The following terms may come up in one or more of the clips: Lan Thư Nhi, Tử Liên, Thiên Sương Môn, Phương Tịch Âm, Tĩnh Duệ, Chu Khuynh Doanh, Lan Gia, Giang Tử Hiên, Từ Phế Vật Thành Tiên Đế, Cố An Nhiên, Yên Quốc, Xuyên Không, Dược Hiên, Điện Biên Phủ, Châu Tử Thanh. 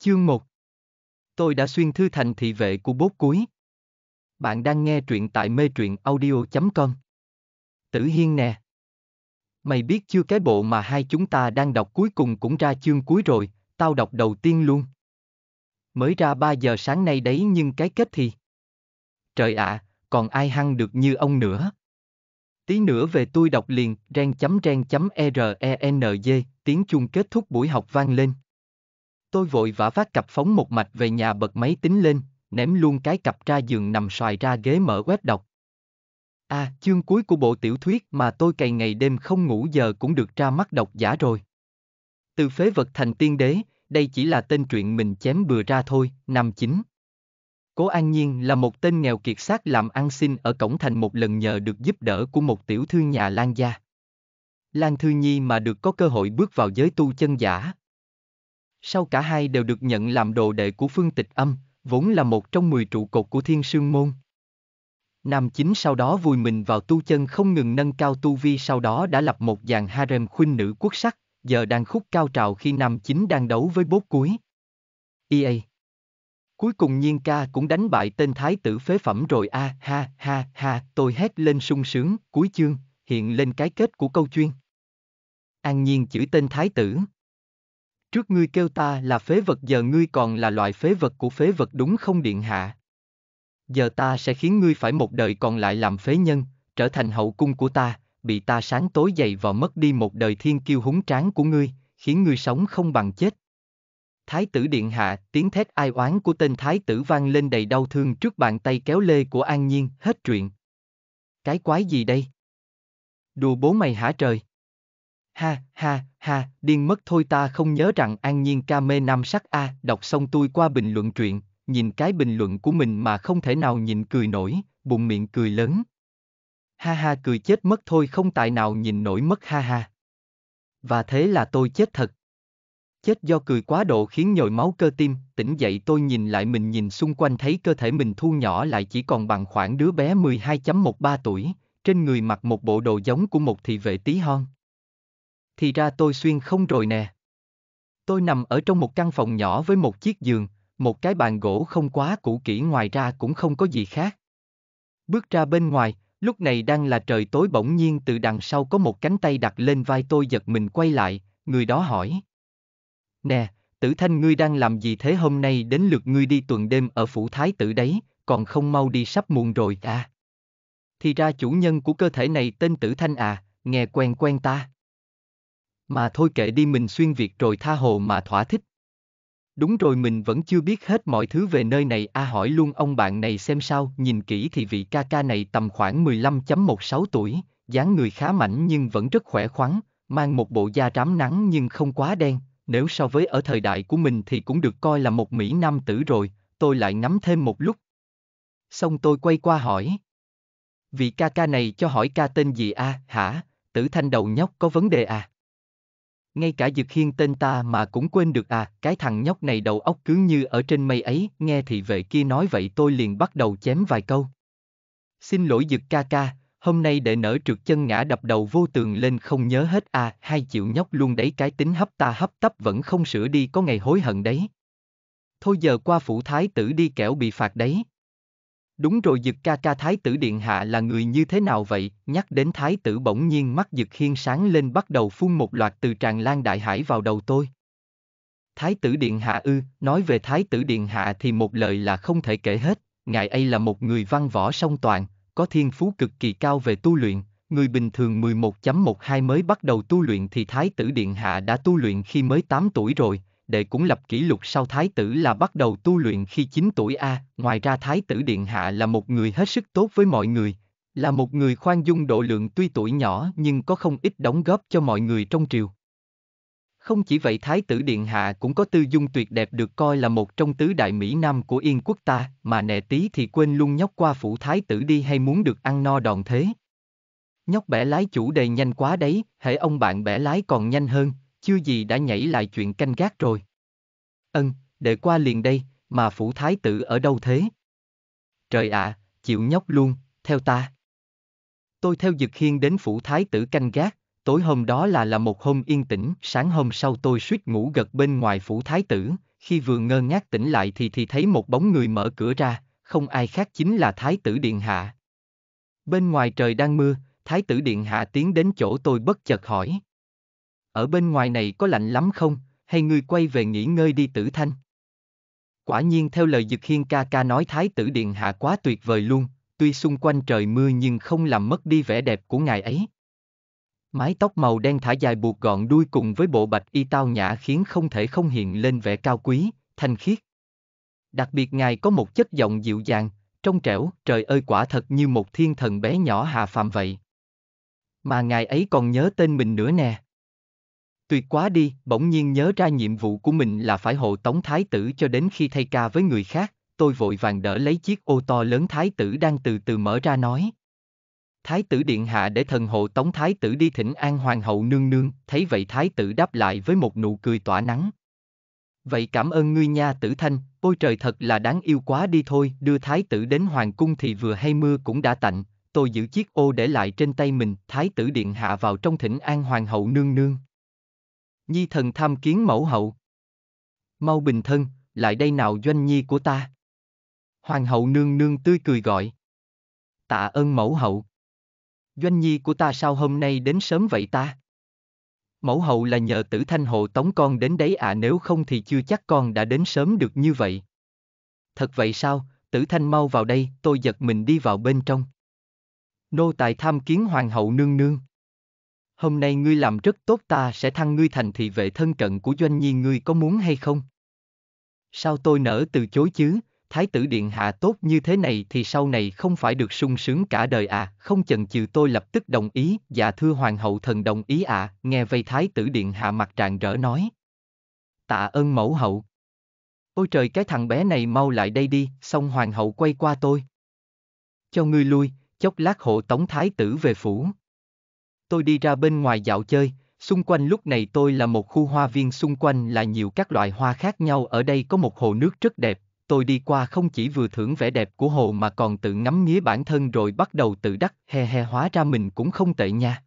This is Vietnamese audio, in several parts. Chương 1. Tôi đã xuyên thư thành thị vệ của bốt cuối. Bạn đang nghe truyện tại mê truyện audio.com. Tử Hiên nè. Mày biết chưa, cái bộ mà hai chúng ta đang đọc cuối cùng cũng ra chương cuối rồi, tao đọc đầu tiên luôn. Mới ra 3 giờ sáng nay đấy, nhưng cái kết thì... Trời ạ, còn ai hăng được như ông nữa. Tí nữa về tôi đọc liền, ren.ren.rend, tiếng chuông kết thúc buổi học vang lên. Tôi vội vã vác cặp phóng một mạch về nhà, bật máy tính lên, ném luôn cái cặp ra giường, nằm xoài ra ghế mở web đọc. À, chương cuối của bộ tiểu thuyết mà tôi cày ngày đêm không ngủ giờ cũng được ra mắt độc giả rồi. Từ Phế Vật Thành Tiên Đế, đây chỉ là tên truyện mình chém bừa ra thôi. Năm 9. Cố An Nhiên là một tên nghèo kiệt xác làm ăn xin ở cổng thành, một lần nhờ được giúp đỡ của một tiểu thư nhà Lan Gia, Lan Thư Nhi, mà được có cơ hội bước vào giới tu chân giả. Sau cả hai đều được nhận làm đồ đệ của Phương Tịch Âm, vốn là một trong 10 trụ cột của Thiên Sương Môn. Nam chính sau đó vùi mình vào tu chân, không ngừng nâng cao tu vi, sau đó đã lập một dàn harem khuynh nữ quốc sắc, giờ đang khúc cao trào khi nam chính đang đấu với bốt cuối. EA. Cuối cùng Nhiên ca cũng đánh bại tên thái tử phế phẩm rồi a, ha ha ha, tôi hét lên sung sướng. Cuối chương, hiện lên cái kết của câu chuyện. An Nhiên chửi tên thái tử. Trước ngươi kêu ta là phế vật, giờ ngươi còn là loại phế vật của phế vật đúng không điện hạ? Giờ ta sẽ khiến ngươi phải một đời còn lại làm phế nhân, trở thành hậu cung của ta, bị ta sáng tối dày vò, mất đi một đời thiên kiêu húng tráng của ngươi, khiến ngươi sống không bằng chết. Thái tử điện hạ, tiếng thét ai oán của tên thái tử vang lên đầy đau thương trước bàn tay kéo lê của An Nhiên. Hết truyện. Cái quái gì đây? Đùa bố mày hả trời? Ha, ha, ha, điên mất thôi, ta không nhớ rằng An Nhiên ca mê nam sắc a. Đọc xong tôi qua bình luận truyện, nhìn cái bình luận của mình mà không thể nào nhịn cười nổi, bụng miệng cười lớn. Ha ha, cười chết mất thôi, không tài nào nhìn nổi mất, ha ha. Và thế là tôi chết thật. Chết do cười quá độ khiến nhồi máu cơ tim. Tỉnh dậy tôi nhìn lại mình, nhìn xung quanh thấy cơ thể mình thu nhỏ lại chỉ còn bằng khoảng đứa bé 12.13 tuổi, trên người mặc một bộ đồ giống của một thị vệ tí hon. Thì ra tôi xuyên không rồi nè. Tôi nằm ở trong một căn phòng nhỏ với một chiếc giường, một cái bàn gỗ không quá cũ kỹ, ngoài ra cũng không có gì khác. Bước ra bên ngoài, lúc này đang là trời tối, bỗng nhiên từ đằng sau có một cánh tay đặt lên vai tôi, giật mình quay lại, người đó hỏi. Nè, Tử Thanh, ngươi đang làm gì thế? Hôm nay đến lượt ngươi đi tuần đêm ở phủ thái tử đấy, còn không mau đi, sắp muộn rồi à. Thì ra chủ nhân của cơ thể này tên Tử Thanh à, nghe quen quen ta. Mà thôi kệ đi, mình xuyên Việt rồi, tha hồ mà thỏa thích. Đúng rồi, mình vẫn chưa biết hết mọi thứ về nơi này a, hỏi luôn ông bạn này xem sao. Nhìn kỹ thì vị ca ca này tầm khoảng 15.16 tuổi, dáng người khá mảnh nhưng vẫn rất khỏe khoắn, mang một bộ da rám nắng nhưng không quá đen, nếu so với ở thời đại của mình thì cũng được coi là một mỹ nam tử rồi. Tôi lại ngắm thêm một lúc. Xong tôi quay qua hỏi. Vị ca ca này cho hỏi ca tên gì a? Hả? Tử Thanh đầu nhóc có vấn đề à? Ngay cả Dược Hiên tên ta mà cũng quên được à, cái thằng nhóc này đầu óc cứ như ở trên mây ấy. Nghe thị vệ kia nói vậy tôi liền bắt đầu chém vài câu. Xin lỗi Dược ca ca, hôm nay để nở trượt chân ngã đập đầu vô tường lên không nhớ hết à, hai triệu nhóc luôn đấy, cái tính hấp ta hấp tấp vẫn không sửa đi, có ngày hối hận đấy. Thôi giờ qua phủ thái tử đi kẻo bị phạt đấy. Đúng rồi Dược ca ca, thái tử điện hạ là người như thế nào vậy? Nhắc đến thái tử bỗng nhiên mắt Dược Hiên sáng lên, bắt đầu phun một loạt từ tràn lan đại hải vào đầu tôi. Thái tử điện hạ ư? Nói về thái tử điện hạ thì một lời là không thể kể hết. Ngài ấy là một người văn võ song toàn, có thiên phú cực kỳ cao về tu luyện. Người bình thường 11.12 mới bắt đầu tu luyện thì thái tử điện hạ đã tu luyện khi mới 8 tuổi rồi. Đệ cũng lập kỷ lục sau thái tử là bắt đầu tu luyện khi 9 tuổi a. Ngoài ra thái tử điện hạ là một người hết sức tốt với mọi người, là một người khoan dung độ lượng, tuy tuổi nhỏ nhưng có không ít đóng góp cho mọi người trong triều. Không chỉ vậy, thái tử điện hạ cũng có tư dung tuyệt đẹp, được coi là một trong tứ đại mỹ nam của Yên quốc ta. Mà nè tí thì quên luôn, nhóc qua phủ thái tử đi, hay muốn được ăn no đòn thế. Nhóc bẻ lái chủ đề nhanh quá đấy, hễ ông bạn bẻ lái còn nhanh hơn, chưa gì đã nhảy lại chuyện canh gác rồi. Để qua liền đây, mà phủ thái tử ở đâu thế? Trời ạ, chịu nhóc luôn, theo ta. Tôi theo Dực Hiên đến phủ thái tử canh gác, tối hôm đó là một hôm yên tĩnh, sáng hôm sau tôi suýt ngủ gật bên ngoài phủ thái tử, khi vừa ngơ ngác tỉnh lại thì thấy một bóng người mở cửa ra, không ai khác chính là Thái tử Điện Hạ. Bên ngoài trời đang mưa, Thái tử Điện Hạ tiến đến chỗ tôi bất chợt hỏi. Ở bên ngoài này có lạnh lắm không, hay ngươi quay về nghỉ ngơi đi Tử Thanh? Quả nhiên theo lời Dực Hiên ca ca nói, Thái tử Điện Hạ quá tuyệt vời luôn, tuy xung quanh trời mưa nhưng không làm mất đi vẻ đẹp của ngài ấy. Mái tóc màu đen thả dài buộc gọn đuôi cùng với bộ bạch y tao nhã khiến không thể không hiện lên vẻ cao quý, thanh khiết. Đặc biệt ngài có một chất giọng dịu dàng, trong trẻo, trời ơi quả thật như một thiên thần bé nhỏ hạ phàm vậy. Mà ngài ấy còn nhớ tên mình nữa nè. Tuyệt quá đi, bỗng nhiên nhớ ra nhiệm vụ của mình là phải hộ tống thái tử cho đến khi thay ca với người khác, tôi vội vàng đỡ lấy chiếc ô to lớn thái tử đang từ từ mở ra nói. Thái tử điện hạ để thần hộ tống thái tử đi thỉnh an hoàng hậu nương nương, thấy vậy thái tử đáp lại với một nụ cười tỏa nắng. Vậy cảm ơn ngươi nha Tử Thanh, ôi trời thật là đáng yêu quá đi thôi, đưa thái tử đến hoàng cung thì vừa hay mưa cũng đã tạnh, tôi giữ chiếc ô để lại trên tay mình, thái tử điện hạ vào trong thỉnh an hoàng hậu nương nương. Nhi thần tham kiến mẫu hậu. Mau bình thân, lại đây nào doanh nhi của ta. Hoàng hậu nương nương tươi cười gọi. Tạ ơn mẫu hậu. Doanh nhi của ta sao hôm nay đến sớm vậy ta? Mẫu hậu là nhờ Tử Thanh hộ tống con đến đấy ạ, nếu không thì chưa chắc con đã đến sớm được như vậy. Thật vậy sao, Tử Thanh mau vào đây, tôi giật mình đi vào bên trong. Nô tài tham kiến hoàng hậu nương nương. Hôm nay ngươi làm rất tốt, ta sẽ thăng ngươi thành thị vệ thân cận của Doanh nhi, ngươi có muốn hay không? Sao tôi nỡ từ chối chứ, thái tử điện hạ tốt như thế này thì sau này không phải được sung sướng cả đời à? Không chần chừ tôi lập tức đồng ý. Dạ thưa hoàng hậu thần đồng ý ạ. Nghe vậy thái tử điện hạ mặt rạng rỡ nói. Tạ ơn mẫu hậu. Ôi trời cái thằng bé này mau lại đây đi. Xong hoàng hậu quay qua tôi. Cho ngươi lui, chốc lát hộ tống thái tử về phủ. Tôi đi ra bên ngoài dạo chơi, xung quanh lúc này tôi là một khu hoa viên, xung quanh là nhiều các loại hoa khác nhau, ở đây có một hồ nước rất đẹp. Tôi đi qua không chỉ vừa thưởng vẻ đẹp của hồ mà còn tự ngắm nghía bản thân rồi bắt đầu tự đắc, he, hóa ra mình cũng không tệ nha.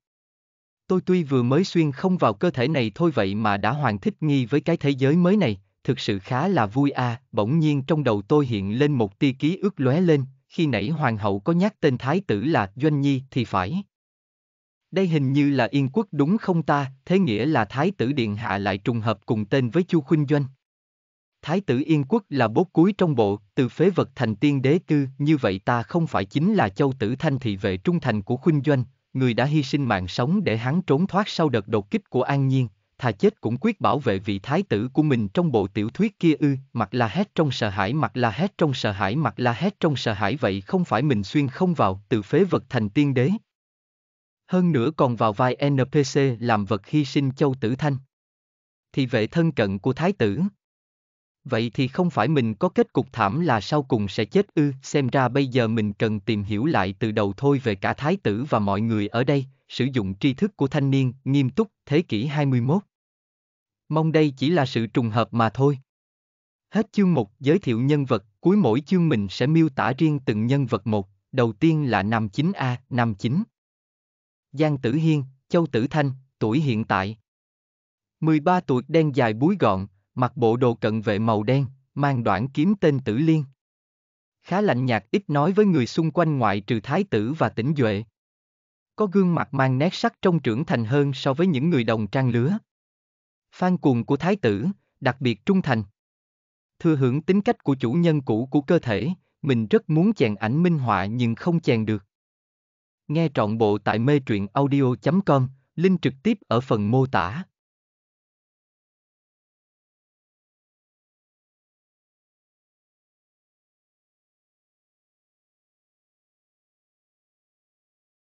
Tôi tuy vừa mới xuyên không vào cơ thể này thôi vậy mà đã hoàn thích nghi với cái thế giới mới này, thực sự khá là vui à. Bỗng nhiên trong đầu tôi hiện lên một tia ký ức lóe lên, khi nãy hoàng hậu có nhắc tên thái tử là Doanh nhi thì phải. Đây hình như là Yên Quốc đúng không ta, thế nghĩa là thái tử điện hạ lại trùng hợp cùng tên với Chu Khuynh Doanh. Thái tử Yên Quốc là bốt cuối trong bộ, từ phế vật thành tiên đế tư, như vậy ta không phải chính là Châu Tử Thanh thị vệ trung thành của Khuynh Doanh, người đã hy sinh mạng sống để hắn trốn thoát sau đợt đột kích của An Nhiên, thà chết cũng quyết bảo vệ vị thái tử của mình trong bộ tiểu thuyết kia ư? Mặt la hét trong sợ hãi, vậy không phải mình xuyên không vào, từ phế vật thành tiên đế. Hơn nữa còn vào vai NPC làm vật hy sinh Châu Tử Thanh, thị vệ thân cận của thái tử. Vậy thì không phải mình có kết cục thảm là sau cùng sẽ chết ư? Xem ra bây giờ mình cần tìm hiểu lại từ đầu thôi về cả thái tử và mọi người ở đây, sử dụng tri thức của thanh niên, nghiêm túc, thế kỷ 21. Mong đây chỉ là sự trùng hợp mà thôi. Hết chương 1 giới thiệu nhân vật, cuối mỗi chương mình sẽ miêu tả riêng từng nhân vật một, đầu tiên là nam chính A, nam chính. Giang Tử Hiên, Châu Tử Thanh, tuổi hiện tại. 13 tuổi, đen dài búi gọn. Mặc bộ đồ cận vệ màu đen, mang đoạn kiếm tên Tử Liên. Khá lạnh nhạt, ít nói với người xung quanh ngoại trừ thái tử và Tĩnh Duệ. Có gương mặt mang nét sắc trông trưởng thành hơn so với những người đồng trang lứa. Fan cuồng của thái tử, đặc biệt trung thành. Thừa hưởng tính cách của chủ nhân cũ của cơ thể, mình rất muốn chèn ảnh minh họa nhưng không chèn được. Nghe trọn bộ tại mê truyện audio.com, link trực tiếp ở phần mô tả.